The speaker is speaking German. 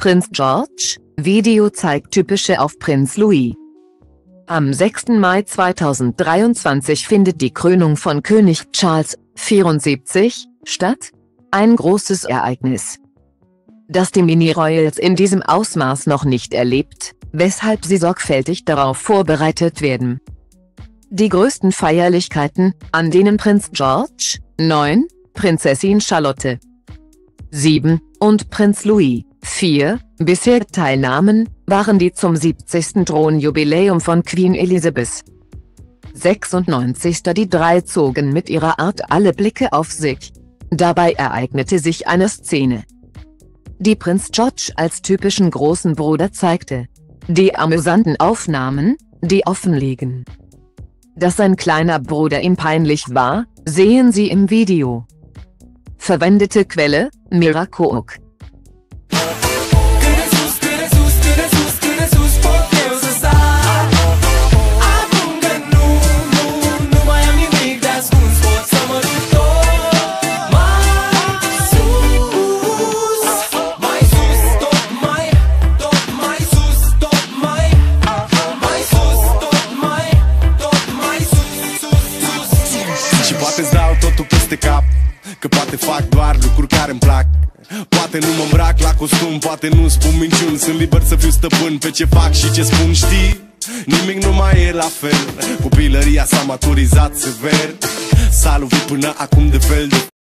Prinz George, Video zeigt typische auf Prinz Louis. Am 6. Mai 2023 findet die Krönung von König Charles, 74, statt. Ein großes Ereignis, das die Mini-Royals in diesem Ausmaß noch nicht erlebt, weshalb sie sorgfältig darauf vorbereitet werden. Die größten Feierlichkeiten, an denen Prinz George, 9, Prinzessin Charlotte, 7, und Prinz Louis, 4, bisher teilnahmen, waren die zum 70. Thronjubiläum von Queen Elizabeth, 96. Die drei zogen mit ihrer Art alle Blicke auf sich. Dabei ereignete sich eine Szene, die Prinz George als typischen großen Bruder zeigte. Die amüsanten Aufnahmen, die offenlegen, dass sein kleiner Bruder ihm peinlich war, sehen Sie im Video. Verwendete Quelle: Mirakook. Și poate îți dau totul peste cap, că poate fac doar lucruri care-mi plac. Poate nu mă îmbrac la costum, poate nu-mi spun minciuni. Sunt liber să fiu stăpân pe ce fac și ce spun, știi? Nimic nu mai e la fel, copilăria s-a maturizat sever. S-a lovit până acum de fel de